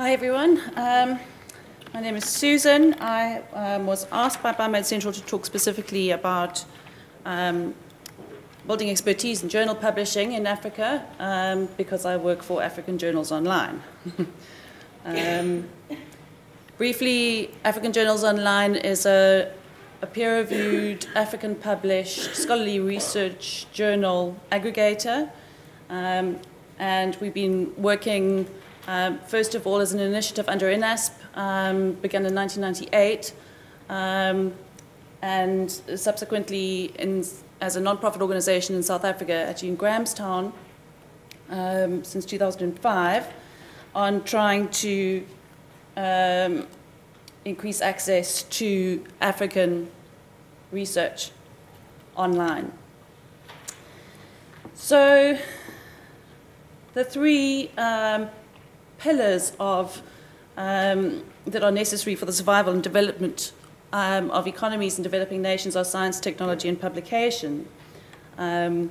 Hi everyone, my name is Susan. I was asked by Biomed Central to talk specifically about building expertise in journal publishing in Africa because I work for African Journals Online. Briefly, African Journals Online is a peer-reviewed, African-published scholarly research journal aggregator, and we've been working first of all as an initiative under INASP, began in 1998, and subsequently as a non-profit organization in South Africa, actually in Grahamstown, since 2005, on trying to increase access to African research online. So the three pillars of, that are necessary for the survival and development of economies in developing nations are science, technology, and publication. And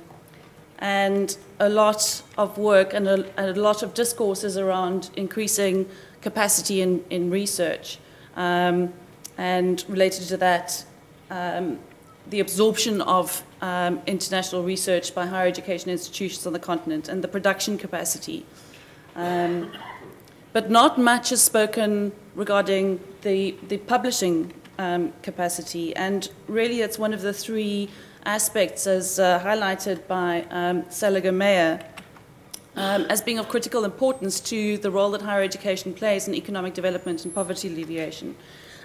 a lot of work and a lot of discourses around increasing capacity in research. And related to that, the absorption of international research by higher education institutions on the continent and the production capacity. But not much is spoken regarding the publishing capacity, and really it's one of the three aspects as highlighted by Saliga Meir as being of critical importance to the role that higher education plays in economic development and poverty alleviation.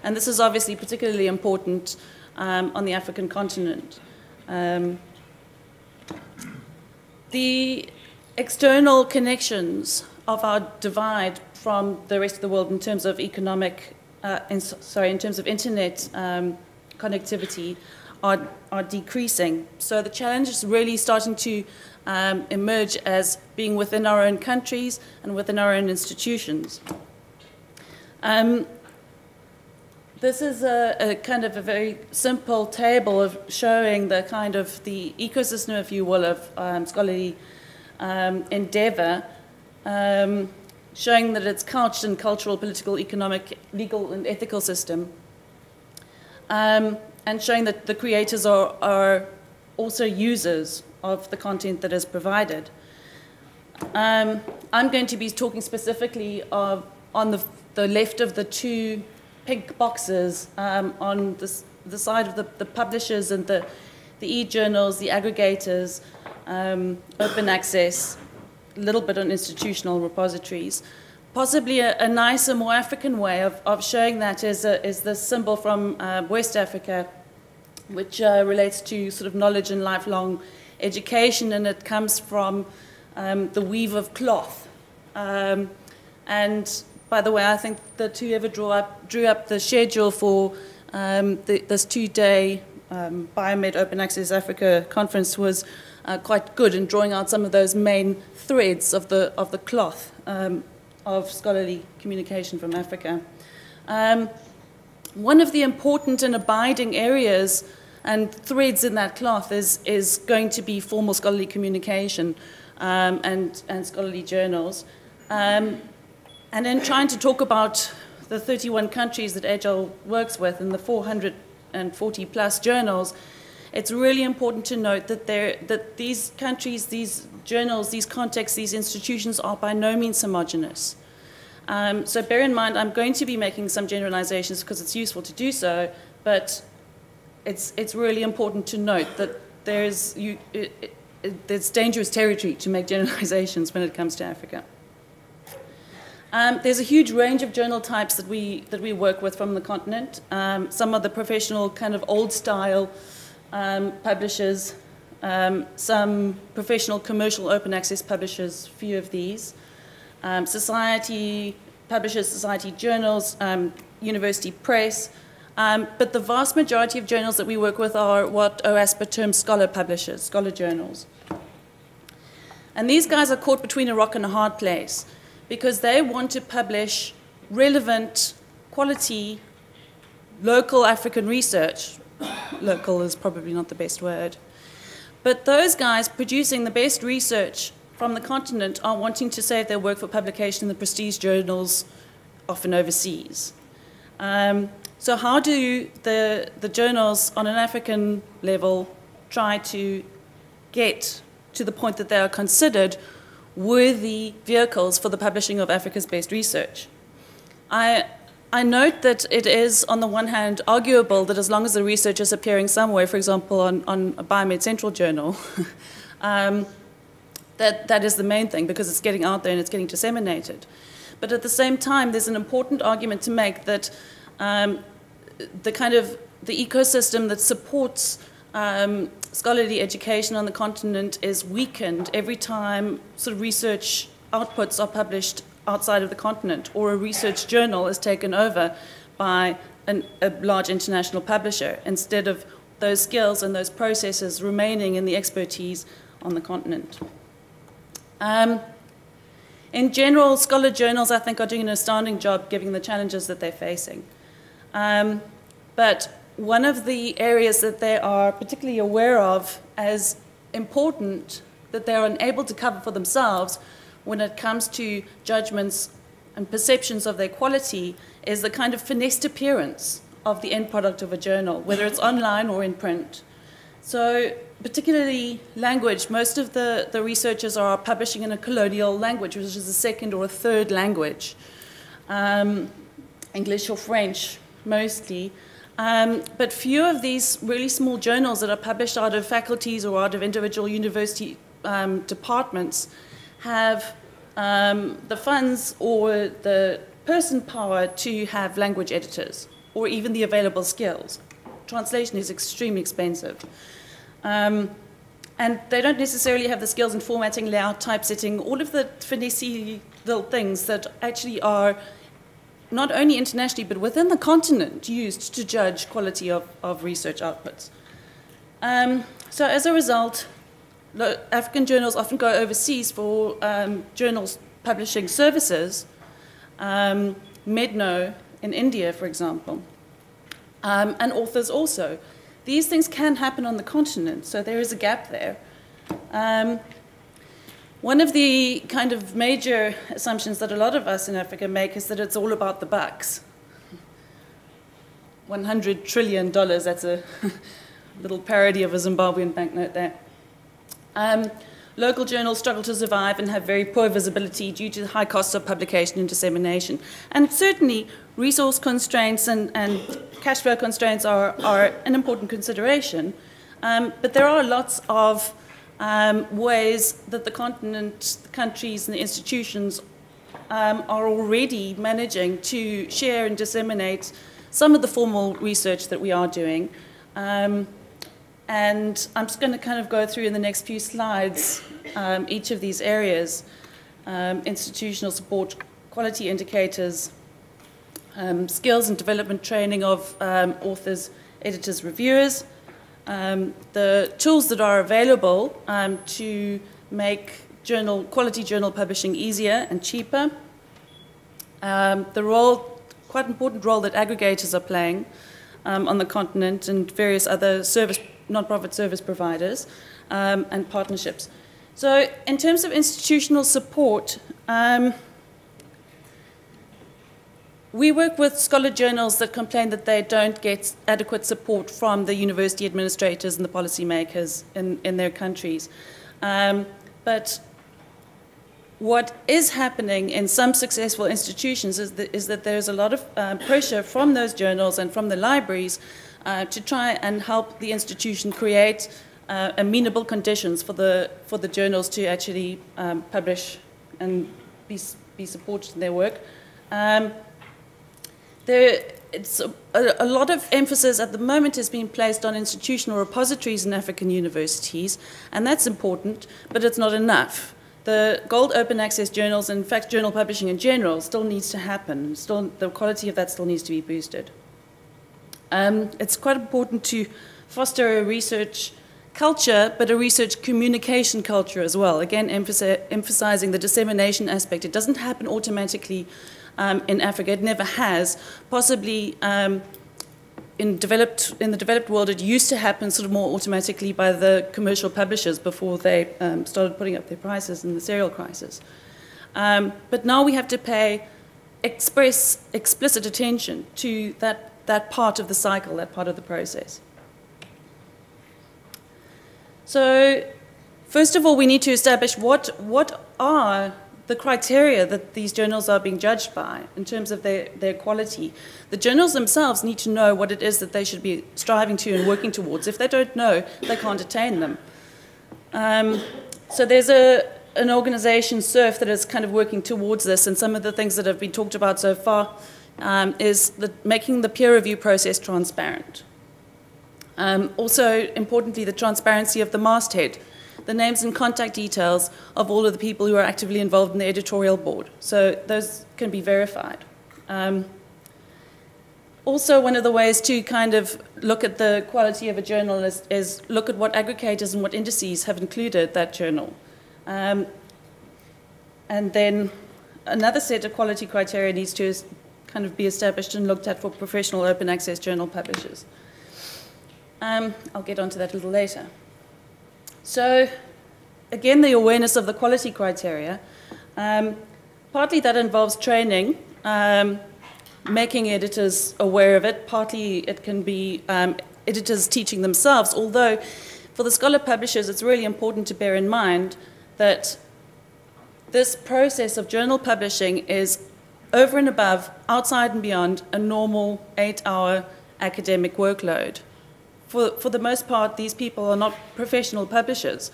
And this is obviously particularly important on the African continent. The external connections of our divide from the rest of the world in terms of internet connectivity are decreasing. So the challenge is really starting to emerge as being within our own countries and within our own institutions. This is a kind of a very simple table of showing the kind of the ecosystem, if you will, of scholarly endeavor, showing that it's couched in cultural, political, economic, legal, and ethical system, and showing that the creators are also users of the content that is provided. I'm going to be talking specifically on the left of the two pink boxes, on the side of the publishers and the e-journals, the aggregators, open access, a little bit on institutional repositories. Possibly a nicer, more African way of showing that is the symbol from West Africa, which relates to sort of knowledge and lifelong education, and it comes from the weave of cloth. And by the way, I think that whoever drew up the schedule for this two-day Biomed Open Access Africa conference was quite good in drawing out some of those main threads of the cloth of scholarly communication from Africa. One of the important and abiding areas and threads in that cloth is going to be formal scholarly communication and scholarly journals. And in trying to talk about the 31 countries that Agile works with and the 440 plus journals, it's really important to note that these countries, these journals, these contexts, these institutions are by no means homogenous. So bear in mind, I'm going to be making some generalizations because it's useful to do so, but it's really important to note that it's dangerous territory to make generalizations when it comes to Africa. There's a huge range of journal types that we work with from the continent. Some are the professional kind of old-style publishers, some professional commercial open access publishers, few of these, society publishers, society journals, university press, but the vast majority of journals that we work with are what OASPA terms scholar publishers, scholar journals. And these guys are caught between a rock and a hard place because they want to publish relevant, quality, local African research. Local is probably not the best word. But those guys producing the best research from the continent are wanting to save their work for publication in the prestige journals often overseas. So how do the journals on an African level try to get to the point that they are considered worthy vehicles for the publishing of Africa's best research? I note that it is, on the one hand, arguable that as long as the research is appearing somewhere, for example, on a Biomed Central journal, that is the main thing, because it's getting out there and it's getting disseminated. But at the same time, there's an important argument to make that the ecosystem that supports scholarly education on the continent is weakened every time sort of research outputs are published outside of the continent, or a research journal is taken over by a large international publisher, instead of those skills and those processes remaining in the expertise on the continent. In general, scholar journals, I think, are doing an astounding job given the challenges that they're facing. But one of the areas that they are particularly aware of as important that they are unable to cover for themselves when it comes to judgments and perceptions of their quality is the kind of finessed appearance of the end product of a journal, whether it's online or in print. So particularly language, most of the researchers are publishing in a colloquial language, which is a second or a third language, English or French mostly. But few of these really small journals that are published out of faculties or out of individual university departments have the funds or the person power to have language editors, or even the available skills. Translation is extremely expensive. And they don't necessarily have the skills in formatting, layout, typesetting, all of the finessey little things that actually are not only internationally but within the continent used to judge quality of research outputs. So as a result, African journals often go overseas for journals publishing services, Medknow in India, for example, and authors also. These things can happen on the continent, so there is a gap there. One of the kind of major assumptions that a lot of us in Africa make is that it's all about the bucks. $100 trillion, that's a little parody of a Zimbabwean banknote there. Local journals struggle to survive and have very poor visibility due to the high costs of publication and dissemination. And certainly, resource constraints and cash flow constraints are an important consideration. But there are lots of ways that the continent, the countries, and the institutions are already managing to share and disseminate some of the formal research that we are doing. And I'm just going to kind of go through in the next few slides each of these areas, institutional support, quality indicators, skills and development training of authors, editors, reviewers, the tools that are available to make quality journal publishing easier and cheaper, the role, quite important role that aggregators are playing on the continent, and various other non-profit service providers and partnerships. So in terms of institutional support, we work with scholar journals that complain that they don't get adequate support from the university administrators and the policymakers in their countries. But what is happening in some successful institutions is that there's a lot of pressure from those journals and from the libraries to try and help the institution create amenable conditions for the journals to actually publish and be supported in their work. A lot of emphasis at the moment is being placed on institutional repositories in African universities, and that's important, but it's not enough. The gold open access journals, and in fact journal publishing in general, still needs to happen. The quality of that still needs to be boosted. It's quite important to foster a research culture, but a research communication culture as well. Again, emphasizing the dissemination aspect. It doesn't happen automatically in Africa. It never has. Possibly in the developed world, it used to happen sort of more automatically by the commercial publishers before they started putting up their prices in the cereal crisis. But now we have to pay express explicit attention to that part of the cycle, that part of the process. So first of all, we need to establish what are the criteria that these journals are being judged by in terms of their quality. The journals themselves need to know what it is that they should be striving to and working towards. If they don't know, they can't attain them. So there's an organization, SURF, that is kind of working towards this, and some of the things that have been talked about so far is making the peer review process transparent. Also, importantly, the transparency of the masthead, the names and contact details of all of the people who are actively involved in the editorial board. So those can be verified. Also, one of the ways to kind of look at the quality of a journal is look at what aggregators and what indices have included that journal. And then another set of quality criteria needs to kind of be established and looked at for professional open access journal publishers. I'll get onto that a little later. So, again, the awareness of the quality criteria. Partly that involves training, making editors aware of it. Partly it can be editors teaching themselves, although for the scholar publishers, it's really important to bear in mind that this process of journal publishing is over and above, outside and beyond, a normal 8-hour academic workload. For the most part, these people are not professional publishers.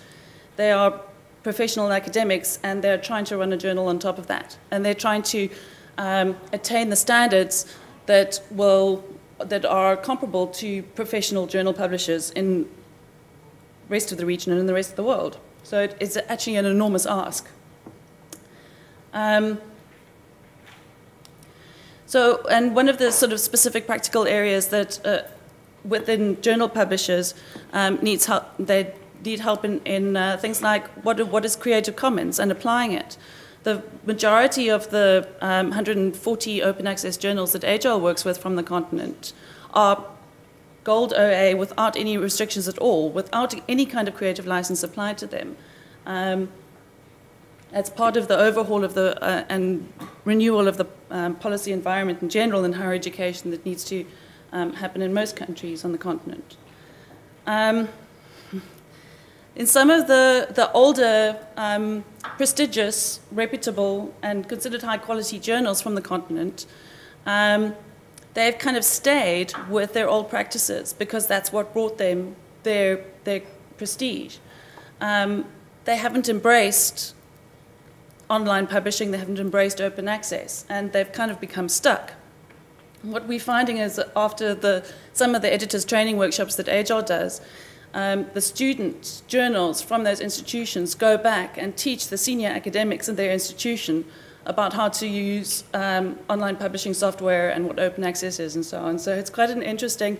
They are professional academics, and they're trying to run a journal on top of that. And they're trying to attain the standards that are comparable to professional journal publishers in the rest of the region and in the rest of the world. So it's actually an enormous ask. And one of the sort of specific practical areas that within journal publishers needs help. They need help in things like what is Creative Commons and applying it. The majority of the 140 open access journals that AGILE works with from the continent are gold OA without any restrictions at all, without any kind of creative license applied to them. That's part of the overhaul of the and renewal of the policy environment in general in higher education that needs to happen in most countries on the continent. In some of the older, prestigious, reputable, and considered high-quality journals from the continent, they've kind of stayed with their old practices because that's what brought them their prestige. They haven't embraced online publishing, they haven't embraced open access, and they've kind of become stuck. What we're finding is that after some of the editors' training workshops that AGILE does, the student journals from those institutions go back and teach the senior academics in their institution about how to use online publishing software and what open access is and so on. So it's quite an interesting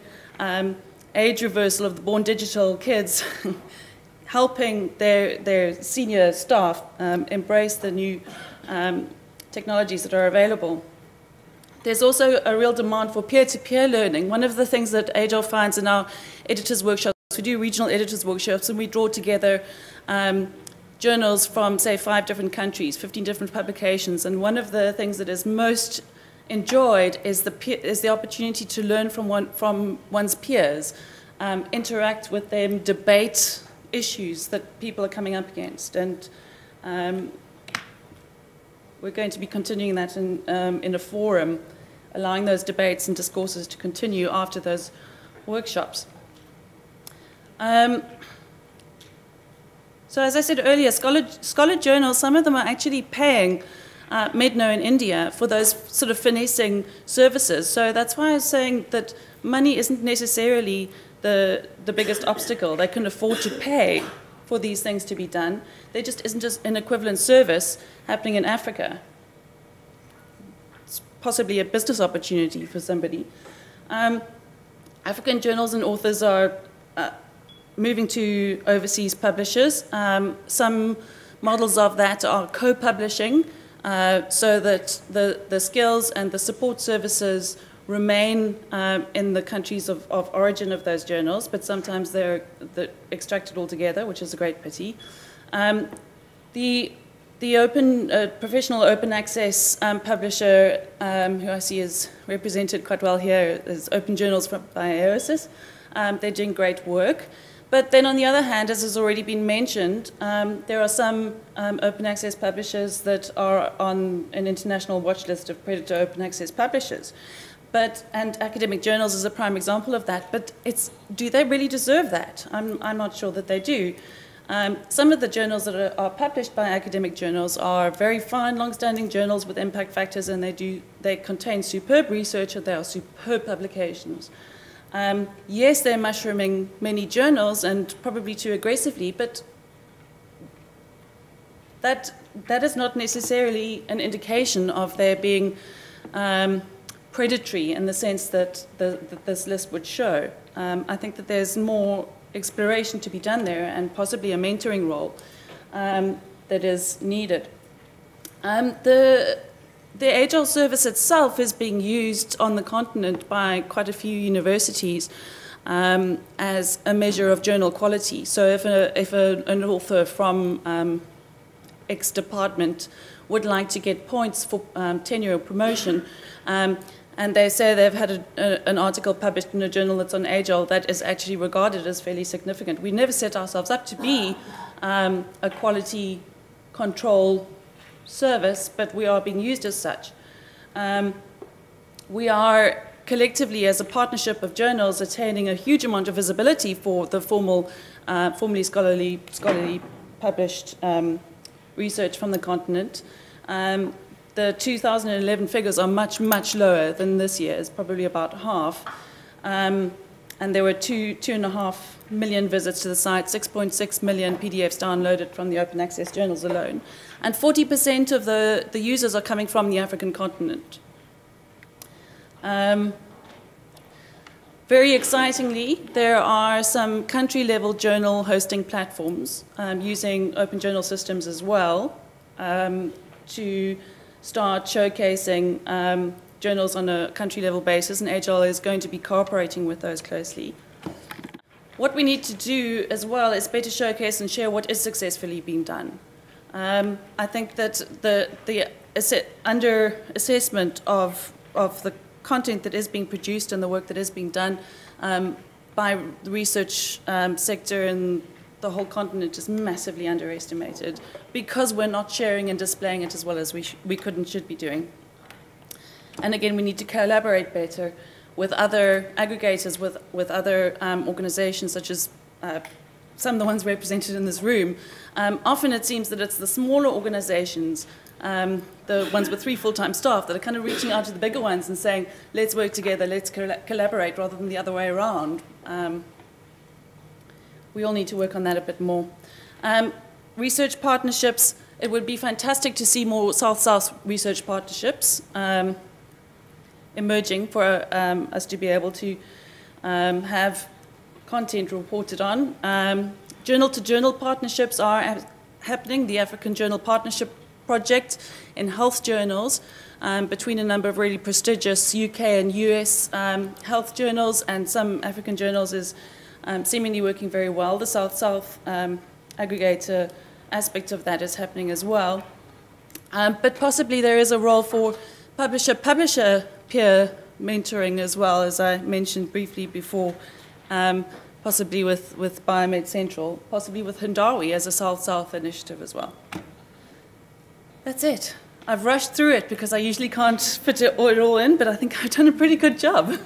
age reversal of the born digital kids helping their senior staff embrace the new technologies that are available. There's also a real demand for peer-to-peer learning. One of the things that AGILE finds in our editors' workshops, we do regional editors' workshops, and we draw together journals from, say, 5 different countries, 15 different publications, and one of the things that is most enjoyed is the opportunity to learn from one's peers, interact with them, debate issues that people are coming up against, and we're going to be continuing that in a forum, allowing those debates and discourses to continue after those workshops. So as I said earlier, scholar journals, some of them are actually paying Medknow in India for those sort of finessing services. So that's why I was saying that money isn't necessarily the biggest obstacle. They can afford to pay for these things to be done. There just isn't just an equivalent service happening in Africa. It's possibly a business opportunity for somebody. African journals and authors are moving to overseas publishers. Some models of that are co-publishing so that the skills and the support services remain in the countries of origin of those journals, but sometimes they're extracted altogether, which is a great pity. Um, the, The open, professional open access publisher, who I see is represented quite well here, is Open Journals by AOSIS. They're doing great work. But then on the other hand, as has already been mentioned, there are some open access publishers that are on an international watch list of predator open access publishers. But, and academic journals is a prime example of that, but it's, do they really deserve that? I'm not sure that they do. Some of the journals that are published by academic journals are very fine, long-standing journals with impact factors, and they contain superb research and they are superb publications. Yes, they're mushrooming many journals and probably too aggressively, but that is not necessarily an indication of their being predatory in the sense that, that this list would show. I think that there's more exploration to be done there and possibly a mentoring role that is needed. The AGIL service itself is being used on the continent by quite a few universities as a measure of journal quality. So if an author from X department would like to get points for tenure or promotion, and they say they've had an article published in a journal that's on AGIL, that is actually regarded as fairly significant. We never set ourselves up to be a quality control service, but we are being used as such. We are collectively, as a partnership of journals, attaining a huge amount of visibility for the formerly scholarly published research from the continent. The 2011 figures are much, much lower than this year. It's probably about half. And there were 2.5 million visits to the site, 6.6 million PDFs downloaded from the open access journals alone. And 40% of the users are coming from the African continent. Very excitingly, there are some country-level journal hosting platforms using open journal systems as well to start showcasing journals on a country-level basis, and AGIL is going to be cooperating with those closely. What we need to do as well is better showcase and share what is successfully being done. I think that the under-assessment of the content that is being produced and the work that is being done by the research sector and the whole continent is massively underestimated because we're not sharing and displaying it as well as we could and should be doing. And again, we need to collaborate better with other aggregators, with other organizations such as some of the ones represented in this room. Often it seems that it's the smaller organizations, the ones with 3 full-time staff, that are kind of reaching out to the bigger ones and saying, let's work together, let's collaborate, rather than the other way around. We all need to work on that a bit more. Research partnerships, it would be fantastic to see more South-South research partnerships emerging for us to be able to have content reported on. Journal-to-journal partnerships are happening. The African Journal Partnership Project in health journals between a number of really prestigious UK and US health journals and some African journals is seemingly working very well. The South-South aggregator aspect of that is happening as well. But possibly there is a role for publisher-publisher peer mentoring as well, as I mentioned briefly before, possibly with Biomed Central, possibly with Hindawi as a South-South initiative as well. That's it. I've rushed through it because I usually can't fit it all in, but I think I've done a pretty good job.